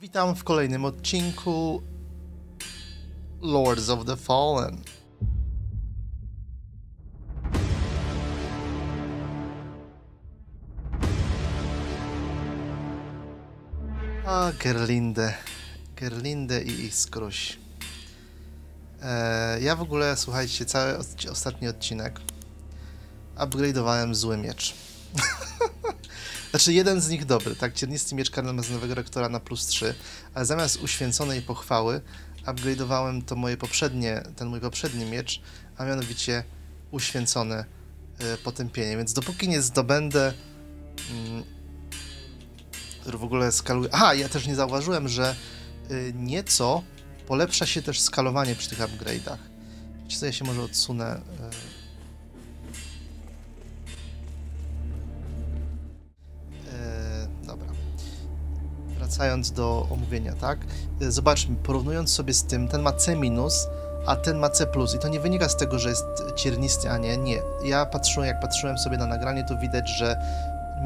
Witam w kolejnym odcinku Lords of the Fallen. A, Gerlinde. Gerlinde i Iskruś. Ja w ogóle, słuchajcie, cały ostatni odcinek upgrade'owałem zły miecz. Znaczy jeden z nich dobry, tak? Ciernisty miecz karnamazynowego rektora na +3, ale zamiast uświęconej pochwały upgrade'owałem to moje poprzednie, ten mój poprzedni miecz, a mianowicie uświęcone potępienie. Więc dopóki nie zdobędę... w ogóle skaluję... Aha, ja też nie zauważyłem, że nieco polepsza się też skalowanie przy tych upgrade'ach. Czy to ja się może odsunę... Wracając do omówienia, tak? Zobaczmy, porównując sobie z tym, ten ma C minus, a ten ma C plus. I to nie wynika z tego, że jest ciernisty, a nie. Ja patrzyłem, jak patrzyłem sobie na nagranie, to widać, że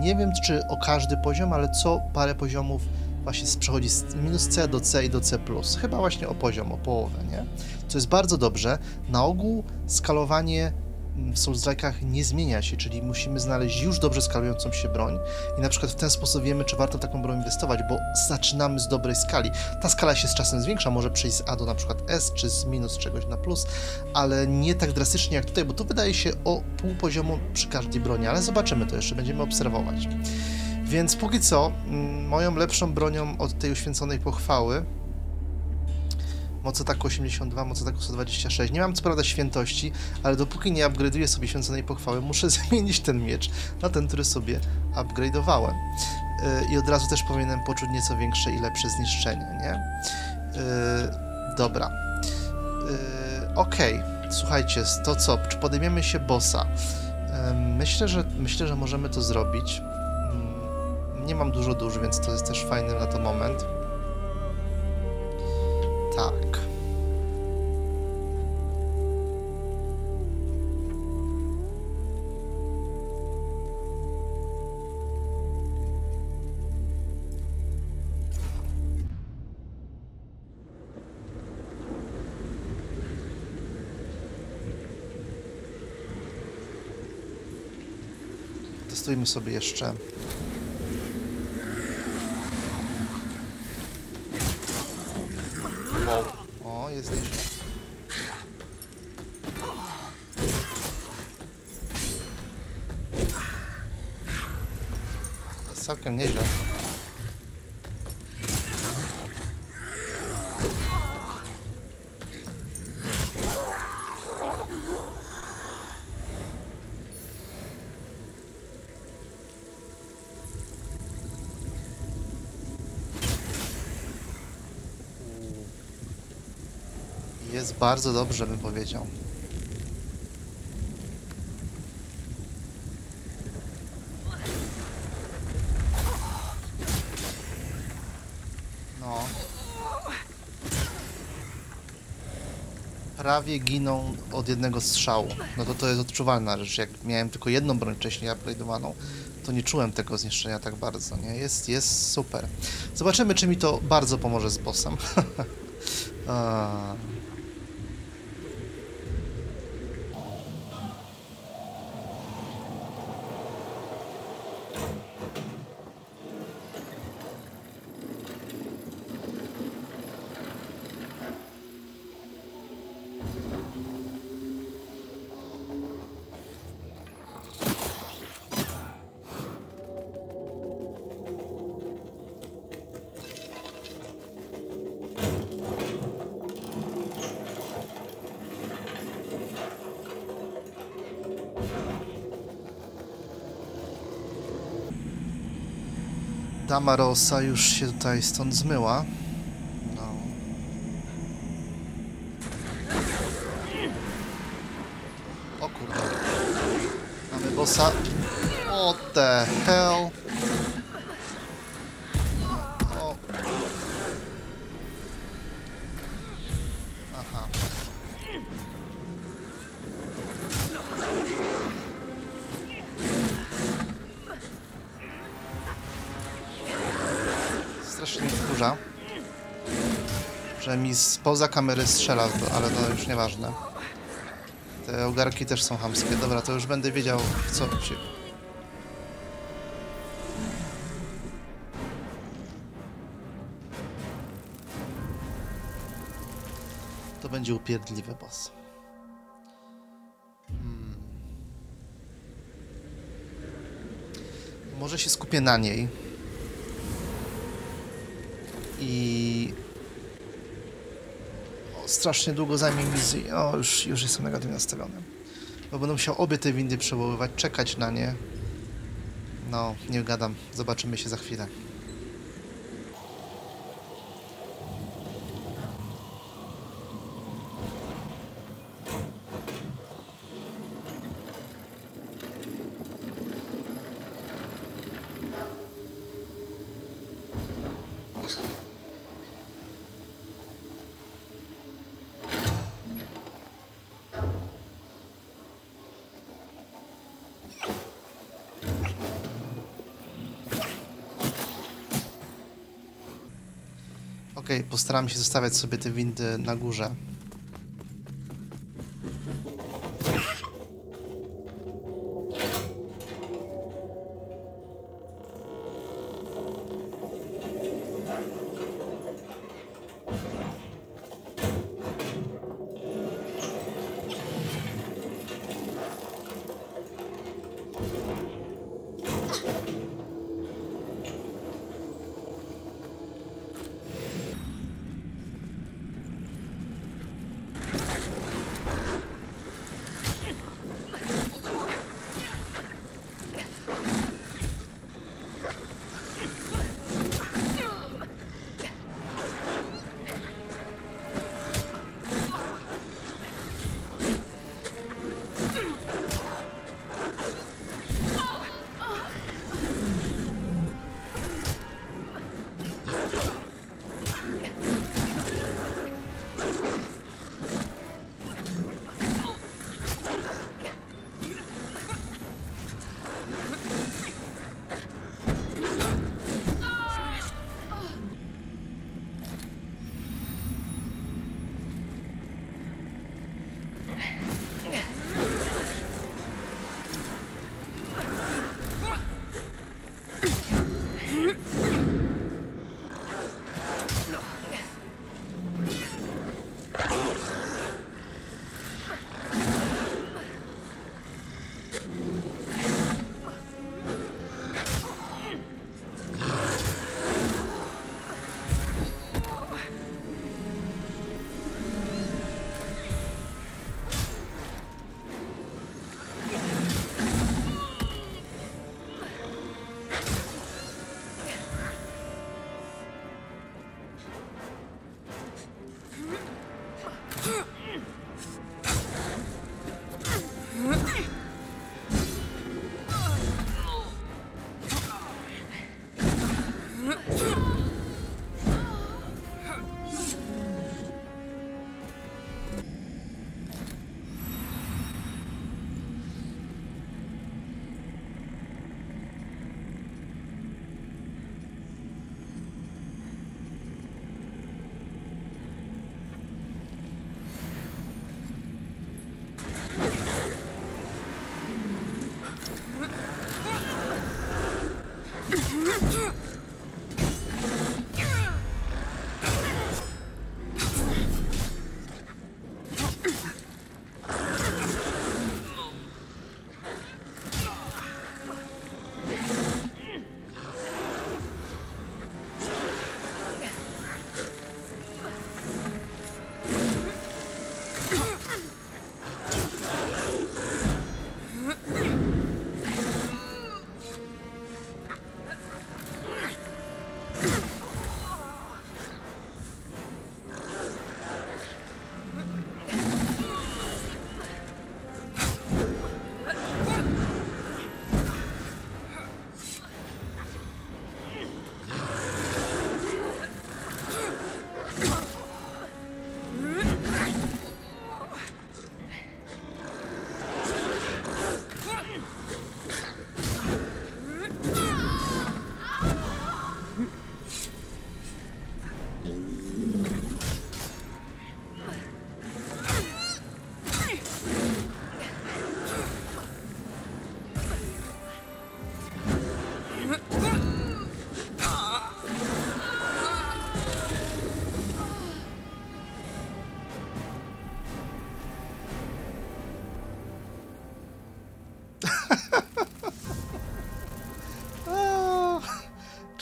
nie wiem, czy o każdy poziom, ale co parę poziomów właśnie przechodzi z minus C do C i do C plus. Chyba właśnie o poziom, o połowę, nie? Co jest bardzo dobrze. Na ogół skalowanie w Soulslike'ach nie zmienia się, czyli musimy znaleźć już dobrze skalującą się broń i na przykład w ten sposób wiemy, czy warto w taką broń inwestować, bo zaczynamy z dobrej skali. Ta skala się z czasem zwiększa, może przejść z A do na przykład S, czy z minus czegoś na plus, ale nie tak drastycznie jak tutaj, bo tu wydaje się o pół poziomu przy każdej broni, ale zobaczymy to jeszcze, będziemy obserwować. Więc póki co, moją lepszą bronią od tej uświęconej pochwały mocotaku 82, mocotaku 126. Nie mam co prawda świętości, ale dopóki nie upgrade'uję sobie święconej pochwały, muszę zmienić ten miecz na ten, który sobie upgrade'owałem. I od razu też powinienem poczuć nieco większe i lepsze zniszczenie, nie? Dobra. Okej, słuchajcie, to co? Czy podejmiemy się bossa? Myślę, że możemy to zrobić. Nie mam dużo dusz, więc to jest też fajny na to moment. Tak. Testujmy sobie jeszcze. O, jest nieźle. Jest całkiem nieźle. Jest bardzo dobrze, bym powiedział. No. Prawie giną od jednego strzału. No to jest odczuwalna rzecz. Jak miałem tylko jedną broń wcześniej upgrade'owaną, to nie czułem tego zniszczenia tak bardzo, nie? Jest super. Zobaczymy, czy mi to bardzo pomoże z bossem. Damarosa już się tutaj stąd zmyła. No. O kurde. Mamy bossa. What the hell? O. Aha. że mi spoza kamery strzela, ale to już nieważne. Te ogarki też są chamskie. Dobra, to już będę wiedział, w co się... To będzie upierdliwe, boss. Może się skupię na niej. I... O, strasznie długo zajmie mi... O, już jestem negatywnie nastawiony. Bo będę musiał obie te windy przewoływać, czekać na nie. No, nie gadam. Zobaczymy się za chwilę. Postaram się zostawiać sobie te windy na górze.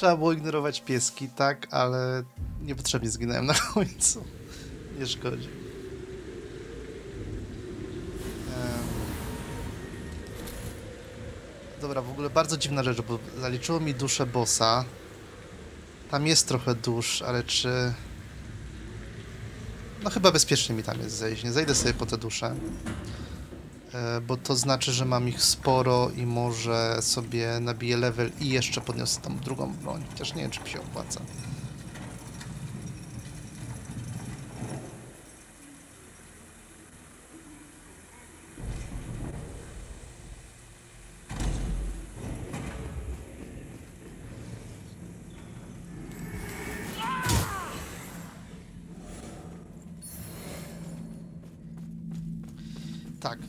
Trzeba było ignorować pieski, tak, ale niepotrzebnie zginąłem na końcu. Nie szkodzi. Dobra, w ogóle bardzo dziwna rzecz, bo zaliczyło mi duszę bossa. Tam jest trochę dusz, ale czy... No chyba bezpiecznie mi tam jest zejść, nie zejdę sobie po te dusze. Bo to znaczy, że mam ich sporo i może sobie nabiję level i jeszcze podniosę tą drugą broń. Chociaż nie wiem, czy mi się opłaca.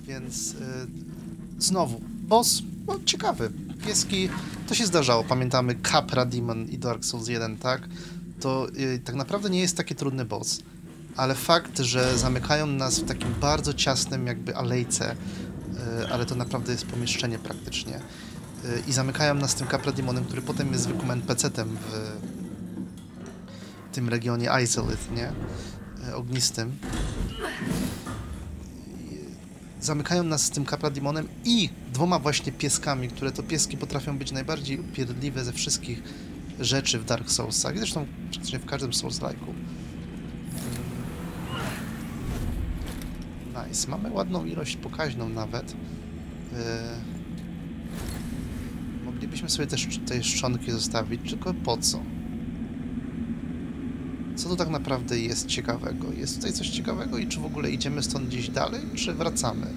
Więc znowu, boss, no ciekawy, pieski, to się zdarzało, pamiętamy Capra Demon i Dark Souls 1, tak? To tak naprawdę nie jest taki trudny boss, ale fakt, że zamykają nas w takim bardzo ciasnym jakby alejce, ale to naprawdę jest pomieszczenie praktycznie, i zamykają nas tym Capra Demonem, który potem jest zwykłym NPC-tem w tym regionie Izalith, nie? Ognistym. Zamykają nas z tym Capra Demonem i dwoma właśnie pieskami, które to pieski potrafią być najbardziej upierdliwe ze wszystkich rzeczy w Dark Soulsach. Zresztą praktycznie w każdym Soulslike'u. Nice. Mamy ładną ilość, pokaźną nawet. Moglibyśmy sobie też te szczonki zostawić, tylko po co? Co tu tak naprawdę jest ciekawego? Jest tutaj coś ciekawego i czy w ogóle idziemy stąd gdzieś dalej, czy wracamy?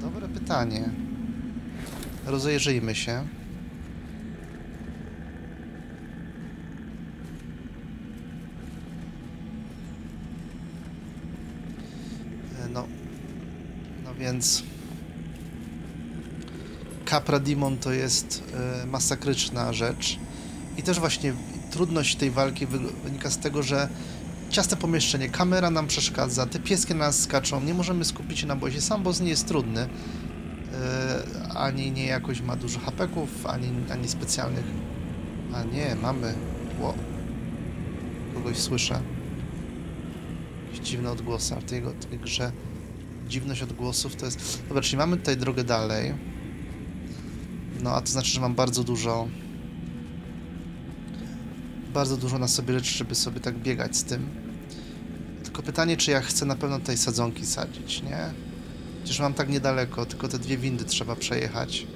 Dobre pytanie. Rozejrzyjmy się. No więc... Capra Demon to jest masakryczna rzecz i też właśnie trudność tej walki wynika z tego, że ciasne pomieszczenie, kamera nam przeszkadza, te pieski nas skaczą, nie możemy skupić się na bosie, sam boss nie jest trudny, ani nie jakoś ma dużo hapeków, ani specjalnych, a nie, mamy, wow. Kogoś słyszę, jakieś dziwne odgłosy, a w tej grze dziwność odgłosów to jest, dobra, czyli mamy tutaj drogę dalej. No, a to znaczy, że mam bardzo dużo na sobie rzeczy, żeby sobie tak biegać z tym. Tylko pytanie, czy ja chcę na pewno tej sadzonki sadzić, nie? Przecież mam tak niedaleko, tylko te dwie windy trzeba przejechać.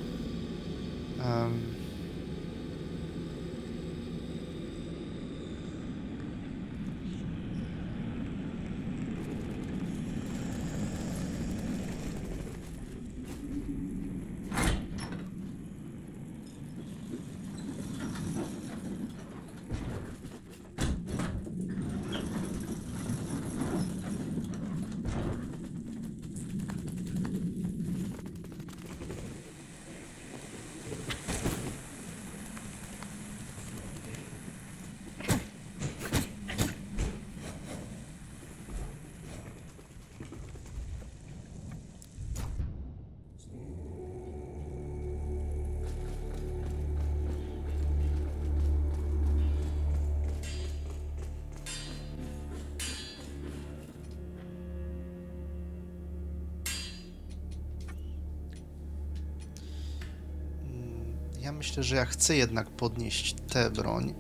Ja myślę, że ja chcę jednak podnieść tę broń.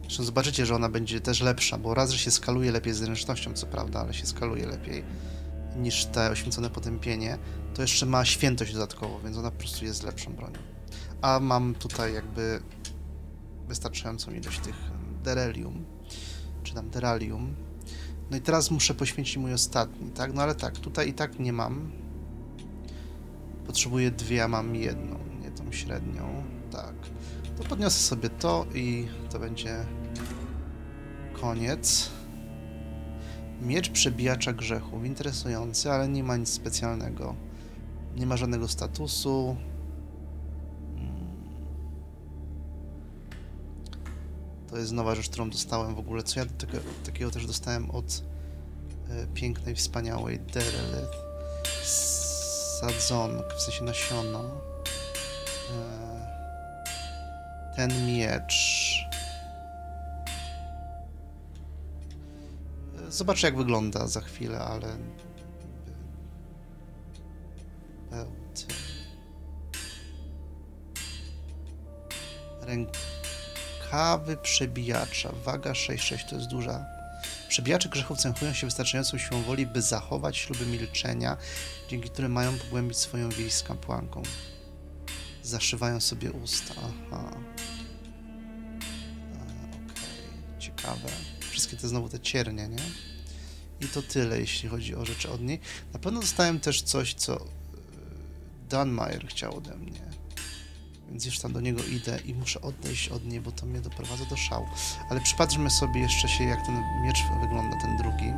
Zresztą zobaczycie, że ona będzie też lepsza, bo raz, że się skaluje lepiej z zręcznością, co prawda, ale się skaluje lepiej niż te oświęcone potępienie, to jeszcze ma świętość dodatkowo, więc ona po prostu jest lepszą bronią. A mam tutaj jakby wystarczającą ilość tych derelium, czy tam deralium. No i teraz muszę poświęcić mój ostatni, tak? No ale tak, tutaj i tak nie mam. Potrzebuję dwie, a mam jedną, nie tą średnią. Tak, to podniosę sobie to i to będzie koniec. Miecz przebijacza grzechów, interesujący, ale nie ma nic specjalnego. Nie ma żadnego statusu. To jest nowa rzecz, którą dostałem w ogóle. Co ja takiego też dostałem od pięknej, wspaniałej Derelith. sadzonkę, w sensie nasiono. Ten miecz. Zobaczę, jak wygląda za chwilę, ale... Rękawy przebijacza. Waga 6,6 to jest duża. Przebijacze grzechów cechują się wystarczającą siłą woli, by zachować śluby milczenia, dzięki którym mają pogłębić swoją więź z kapłanką. Zaszywają sobie usta. Aha. Okej, ciekawe. Wszystkie te znowu te ciernie, nie? I to tyle, jeśli chodzi o rzeczy od niej. Na pewno dostałem też coś, co Dunmire chciał ode mnie. Więc już tam do niego idę i muszę odejść od niej, bo to mnie doprowadza do szału. Ale przypatrzmy sobie jeszcze się, jak ten miecz wygląda, ten drugi.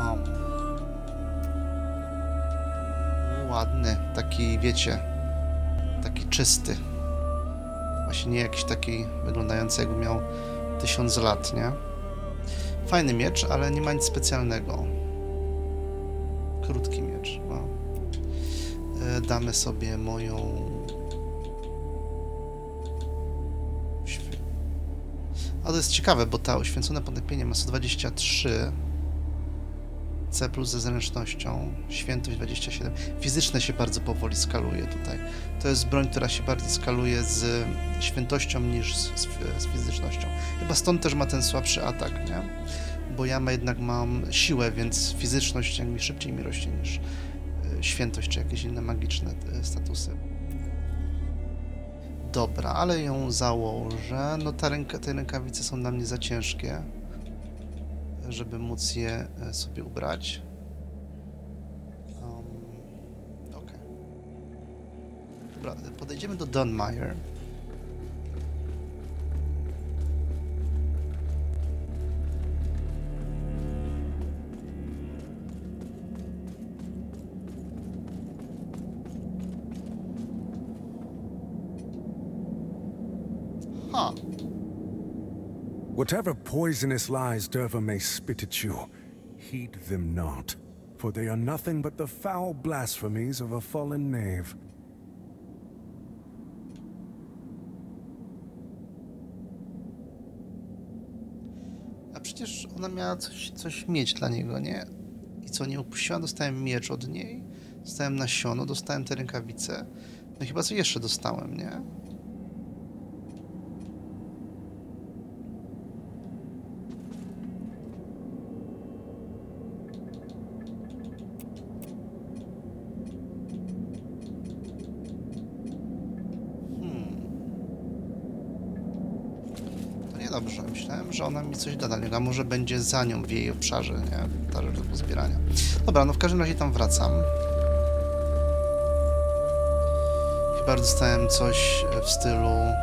O. Ładny, taki, wiecie, taki czysty. Właśnie nie jakiś taki wyglądający, jakby miał 1000 lat, nie? Fajny miecz, ale nie ma nic specjalnego. Krótki miecz. No. Damy sobie moją... A to jest ciekawe, bo ta uświęcone potępienie ma 123 C plus ze zręcznością, świętość 27. Fizyczne się bardzo powoli skaluje tutaj. To jest broń, która się bardziej skaluje z świętością niż z fizycznością. Chyba stąd też ma ten słabszy atak, nie? Bo ja jednak mam siłę, więc fizyczność jak mi szybciej mi rośnie niż świętość czy jakieś inne magiczne statusy. Dobra, ale ją założę. No te rękawice są dla mnie za ciężkie, żeby móc je sobie ubrać. Ok. Dobra, podejdziemy do Dunmire. Whatever poisonous lies Derva may spit at you, heed them not, for they are nothing but the foul blasphemies of a fallen knave. A przecież ona miała coś mieć dla niego, nie? I co, nie upuściła? Dostałem miecz od niej, dostałem nasiono, dostałem te rękawice. No chyba co jeszcze dostałem, nie? Dobrze, myślałem, że ona mi coś da, a może będzie za nią w jej obszarze, nie? Ta rzecz do pozbierania. Dobra, no w każdym razie tam wracam. Chyba dostałem coś w stylu... Nie.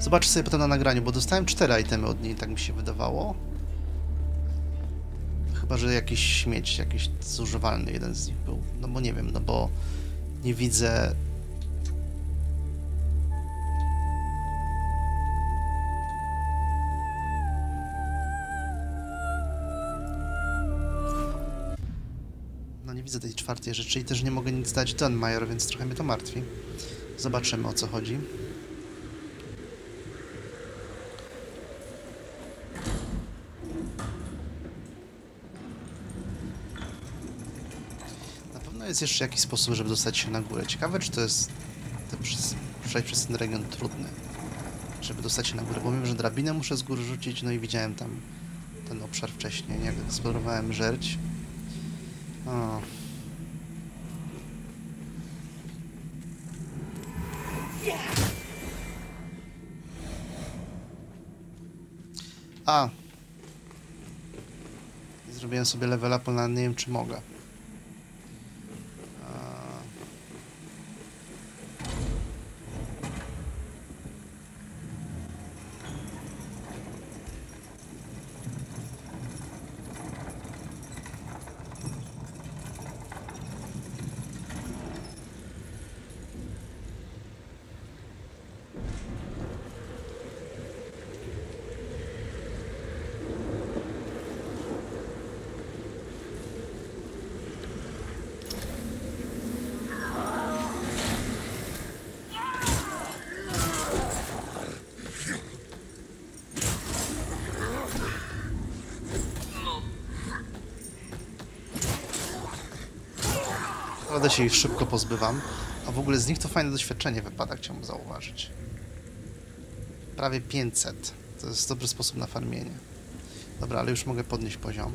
Zobaczę sobie potem na nagraniu, bo dostałem 4 itemy od niej, tak mi się wydawało. Chyba, że jakiś śmieć, jakiś zużywalny jeden z nich był. No bo nie wiem, no bo nie widzę... No nie widzę tej 4. rzeczy i też nie mogę nic dać Dunmire, więc trochę mnie to martwi. Zobaczymy, o co chodzi. Jest jeszcze jakiś sposób, żeby dostać się na górę. Ciekawe, czy to jest... przejść przez ten region trudny, żeby dostać się na górę, bo wiem, że drabinę muszę z góry rzucić, no i widziałem tam ten obszar wcześniej, jak eksplorowałem Żerć. O. A! Zrobiłem sobie level up, ale nie wiem, czy mogę. Naprawdę się ich szybko pozbywam. A w ogóle z nich to fajne doświadczenie wypada, chciałbym zauważyć. Prawie 500. To jest dobry sposób na farmienie. Dobra, ale już mogę podnieść poziom.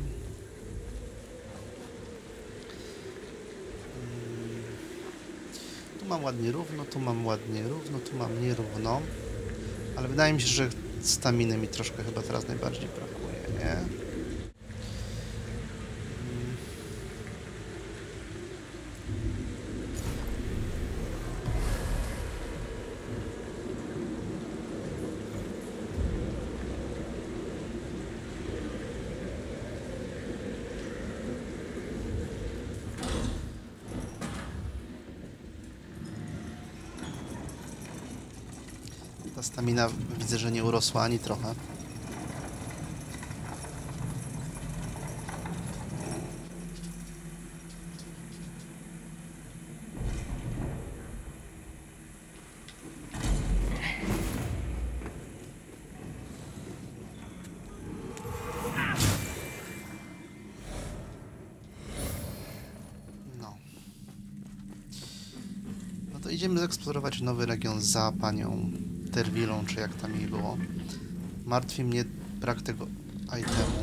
Tu mam ładnie równo, tu mam ładnie równo, tu mam nierówno. Ale wydaje mi się, że staminy mi troszkę chyba teraz najbardziej brakuje, nie? Ta stamina widzę, że nie urosła ani trochę. No. No to idziemy zeksplorować nowy region za panią Terwilą, czy jak tam jej było. Martwi mnie brak tego itemu.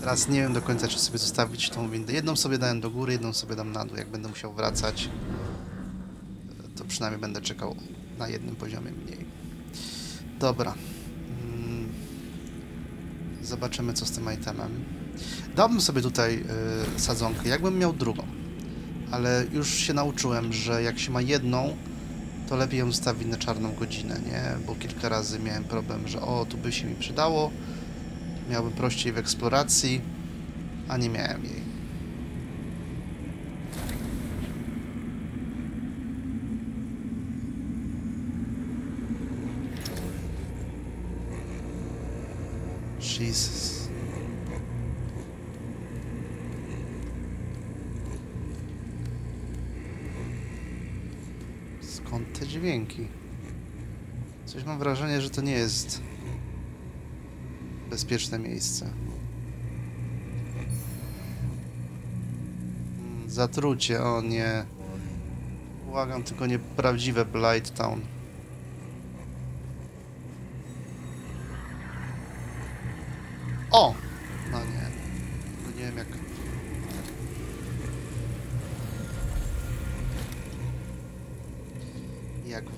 Teraz nie wiem do końca, czy sobie zostawić tą windę. Jedną sobie dałem do góry, jedną sobie dam na dół. Jak będę musiał wracać, to przynajmniej będę czekał na jednym poziomie mniej. Dobra. Zobaczymy, co z tym itemem. Dałbym sobie tutaj sadzonkę, jakbym miał drugą, ale już się nauczyłem, że jak się ma jedną, to lepiej ją zostawić na czarną godzinę, nie? Bo kilka razy miałem problem, że o, tu by się mi przydało, miałbym prościej w eksploracji, a nie miałem jej. Jesus. Te dźwięki. Coś mam wrażenie, że to nie jest bezpieczne miejsce. Zatrucie, o nie. Błagam, tylko nie prawdziwe Blight Town. O! No nie. No nie wiem jak...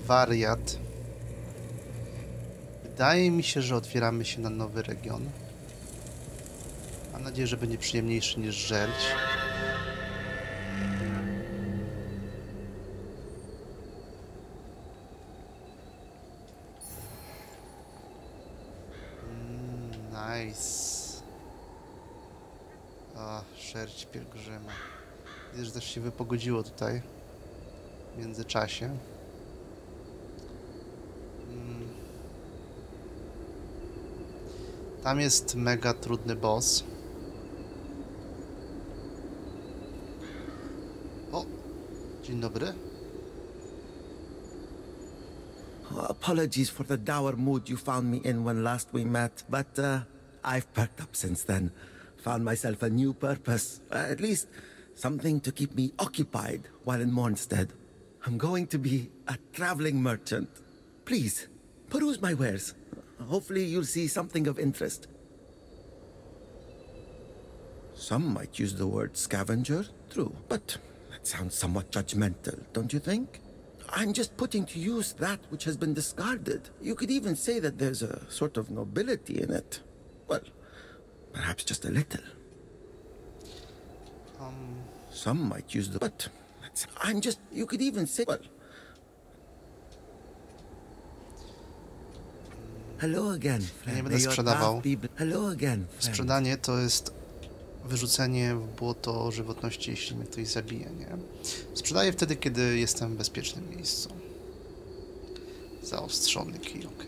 wariat. Wydaje mi się, że otwieramy się na nowy region. Mam nadzieję, że będzie przyjemniejszy niż Żerć. Nice. O, Żerć Pielgrzyma. Widzę, że też się wypogodziło tutaj w międzyczasie. Tam jest mega trudny boss. O! Dzień dobry. Apologies for the dour mood you found me in when last we met, but I've perked up since then. Found myself a new purpose, at least something to keep me occupied while in Mornstead. I'm going to be a traveling merchant. Please, peruse my wares. Hopefully you'll see something of interest. Some might use the word scavenger, true, but that sounds somewhat judgmental, don't you think? I'm just putting to use that which has been discarded. You could even say that there's a sort of nobility in it. Well, perhaps just a little. Some might use the... But that's, I'm just... You could even say... Well... Hello again, friend. Nie będę sprzedawał. Hello again, friend. Sprzedanie to jest wyrzucenie w błoto żywotności, jeśli mnie ktoś zabije, nie? Sprzedaję wtedy, kiedy jestem w bezpiecznym miejscu. Zaostrzony kill, ok.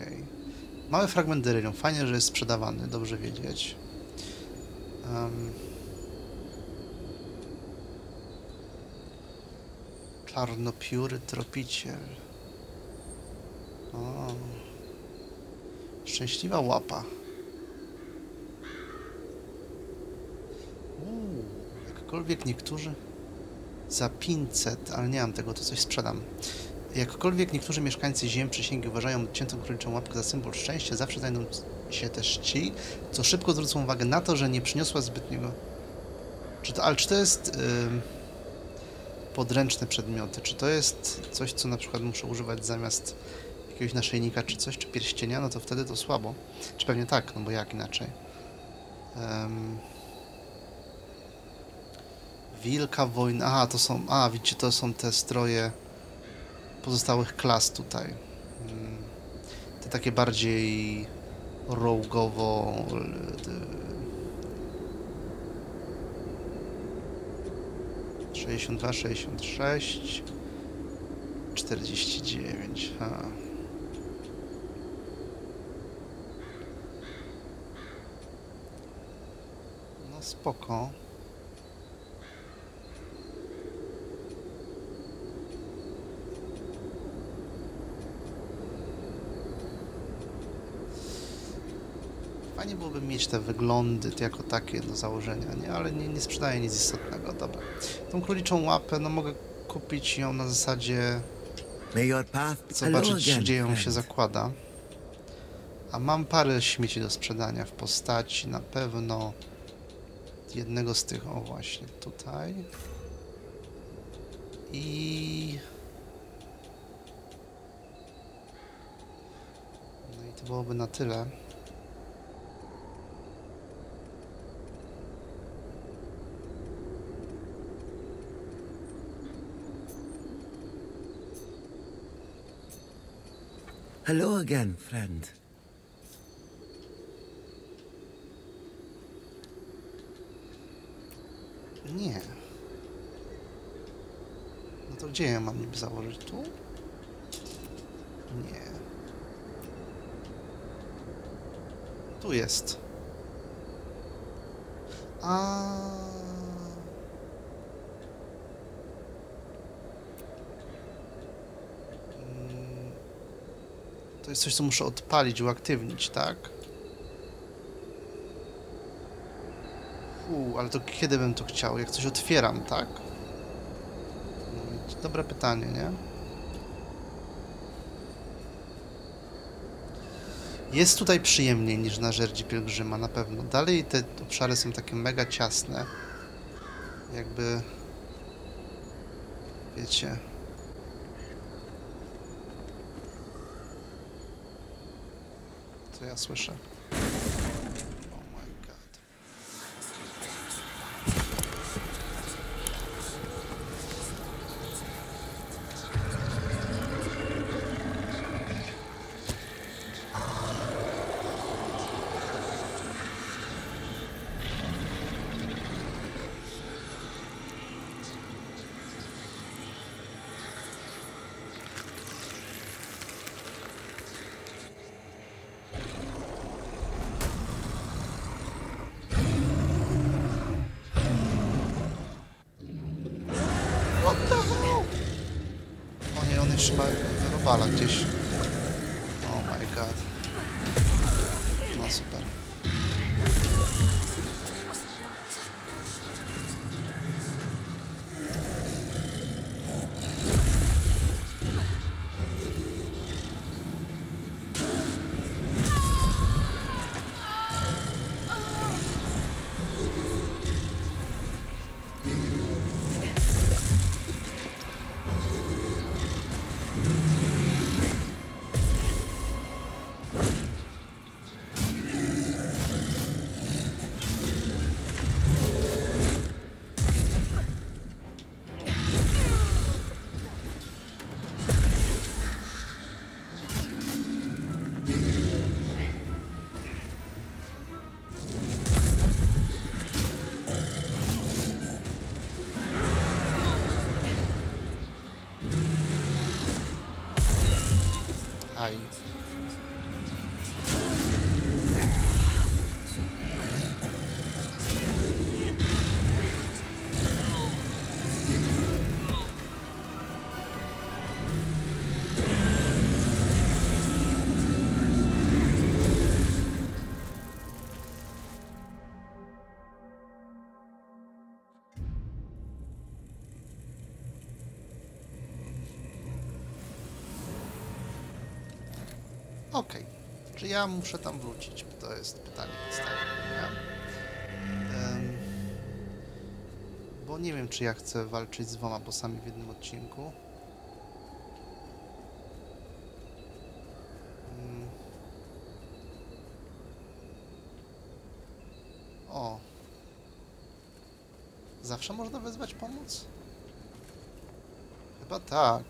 Mały fragment Derylium. Fajnie, że jest sprzedawany, dobrze wiedzieć. Czarnopióry tropiciel. O. Szczęśliwa łapa. Jakkolwiek niektórzy... Za 500, ale nie mam tego, to coś sprzedam. Jakkolwiek niektórzy mieszkańcy Ziem Przysięgi uważają ciętą króliczą łapkę za symbol szczęścia, zawsze znajdą się też ci, co szybko zwrócą uwagę na to, że nie przyniosła zbytniego... Czy to jest... podręczne przedmioty? Czy to jest coś, co na przykład muszę używać zamiast jakiegoś naszyjnika czy coś, czy pierścienia? No to wtedy to słabo. Czy pewnie tak, no bo jak inaczej? Wielka wojna... Aha, to są... A, widzicie, to są te stroje pozostałych klas tutaj. Te takie bardziej rogowo... — 62, 66... 49... Ha. No spoko. Fajnie byłoby mieć te wyglądy jako takie do założenia, nie? Ale nie sprzedaję nic istotnego. Dobra. Tą króliczą łapę, no mogę kupić ją na zasadzie zobaczyć, gdzie ją się zakłada. A mam parę śmieci do sprzedania w postaci na pewno jednego z tych, o właśnie, tutaj. No i to byłoby na tyle. Hello again, friend. Nie. No to gdzie ja mam niby założyć? Tu? Nie. Tu jest. To jest coś, co muszę odpalić, uaktywnić, tak? Ale to kiedy bym to chciał? Jak coś otwieram, tak? No, dobre pytanie, nie? Jest tutaj przyjemniej niż na Żerdzi Pielgrzyma, na pewno. Dalej te obszary są takie mega ciasne. Jakby... Wiecie... Co ja słyszę? Oh my god. Gdzieś. Oh my god. No super. Okej. Czy ja muszę tam wrócić? To jest pytanie podstawowe. Bo nie wiem, czy ja chcę walczyć z dwoma bossami w jednym odcinku. O. Zawsze można wezwać pomoc? Chyba tak.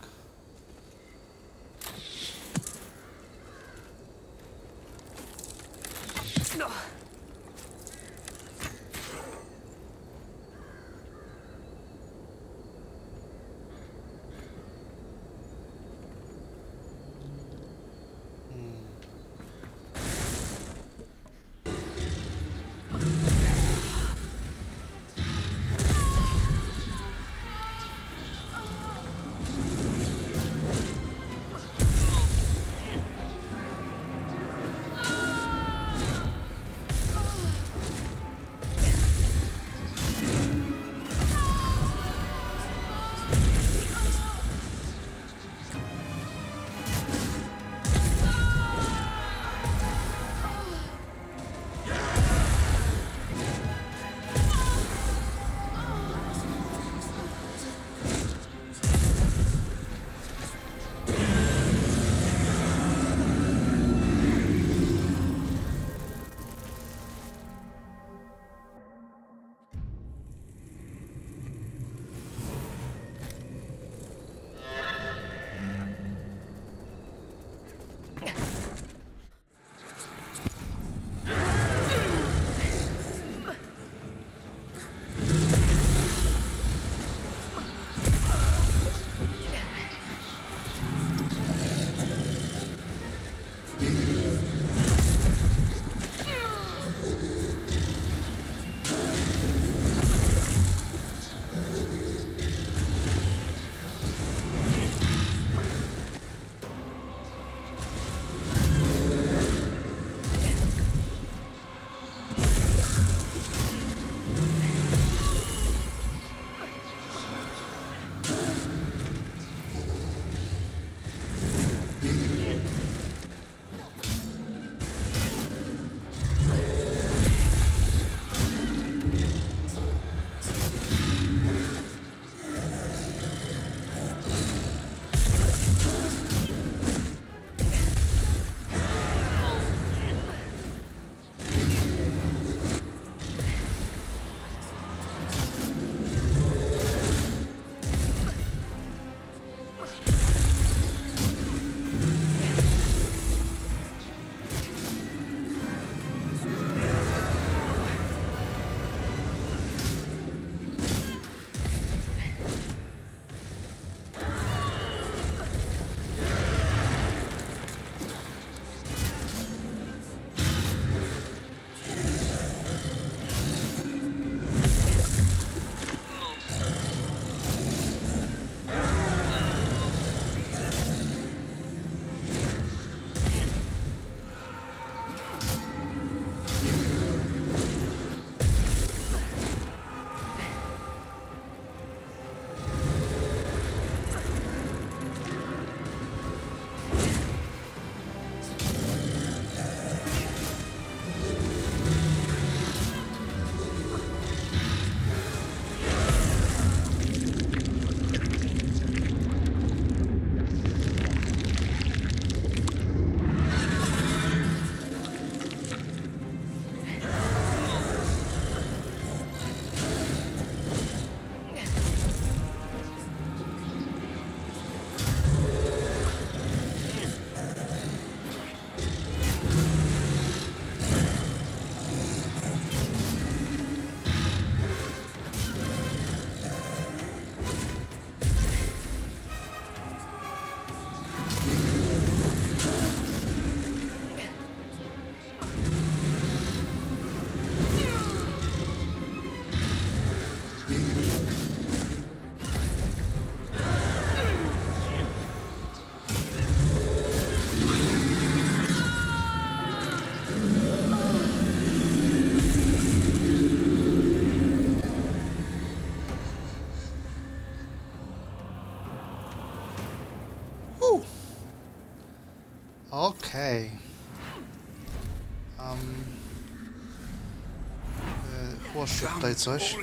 Chłoszczy tutaj coś.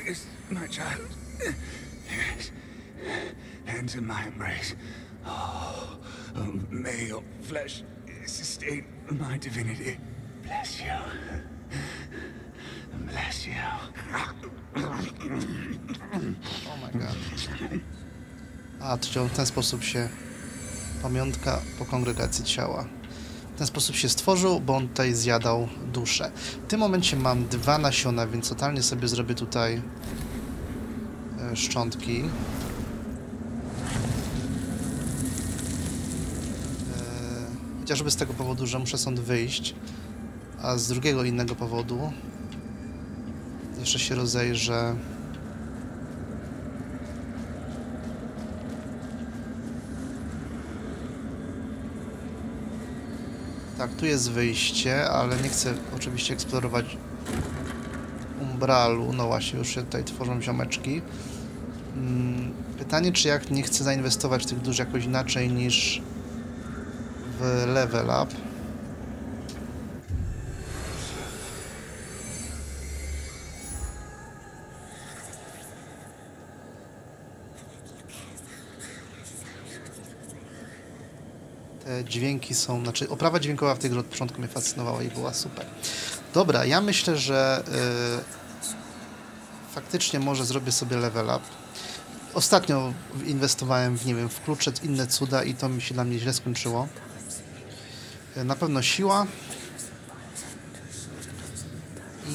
Hands in my embrace. Oh, may your flesh sustain my divinity. Bless you. Bless you. Oh my god. A, to w ten sposób się... Pamiątka po kongregacji ciała. W ten sposób się stworzył, bo on tutaj zjadał duszę. W tym momencie mam 2 nasiona, więc totalnie sobie zrobię tutaj... szczątki. Chociażby z tego powodu, że muszę stąd wyjść, a z drugiego innego powodu jeszcze się rozejrzę. Tak, tu jest wyjście, ale nie chcę oczywiście eksplorować umbralu. No właśnie, już się tutaj tworzą ziomeczki. Pytanie, czy jak nie chcę zainwestować w tych dusz jakoś inaczej niż w level up. Te dźwięki są, znaczy oprawa dźwiękowa w tej grze od początku mnie fascynowała i była super. Dobra, ja myślę, że faktycznie może zrobię sobie level up. Ostatnio inwestowałem w, nie wiem, w klucze, inne cuda i to mi się dla mnie źle skończyło. Na pewno siła.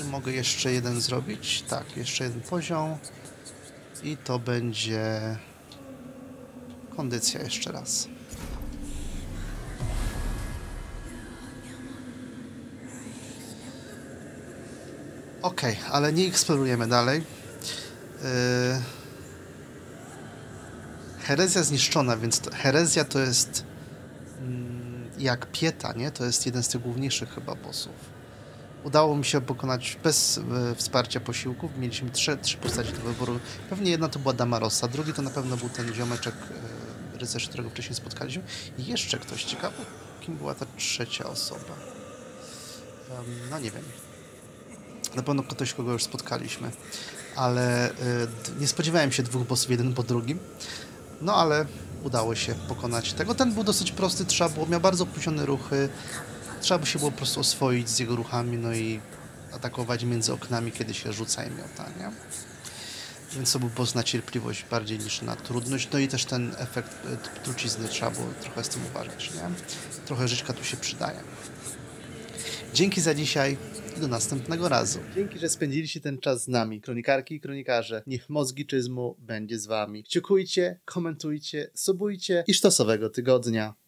I mogę jeszcze jeden zrobić. Tak, jeszcze jeden poziom. I to będzie... kondycja jeszcze raz. Ok, ale nie eksplorujemy dalej. Herezja zniszczona, więc to, herezja to jest... jak Pieta, nie? To jest jeden z tych główniejszych chyba bossów. Udało mi się pokonać bez wsparcia posiłków. Mieliśmy trzy postaci do wyboru. Pewnie jedna to była Damarosa, drugi to na pewno był ten ziomeczek, rycerz, którego wcześniej spotkaliśmy. I jeszcze ktoś ciekawy, kim była ta trzecia osoba. No nie wiem. Na pewno ktoś, kogo już spotkaliśmy. Ale nie spodziewałem się 2 bossów, jeden po drugim. No ale... udało się pokonać tego. Ten był dosyć prosty, trzeba było, miał bardzo opóźnione ruchy, trzeba by się było po prostu oswoić z jego ruchami, no i atakować między oknami, kiedy się rzuca i miota, nie? Więc to był boss na cierpliwość bardziej niż na trudność, no i też ten efekt trucizny trzeba było trochę z tym uważać, nie? Trochę żyćka tu się przydaje. Dzięki za dzisiaj i do następnego razu. Dzięki, że spędziliście ten czas z nami. Kronikarki i kronikarze, niech moc giczyzmu będzie z wami. Kciukujcie, komentujcie, subujcie i sztosowego tygodnia.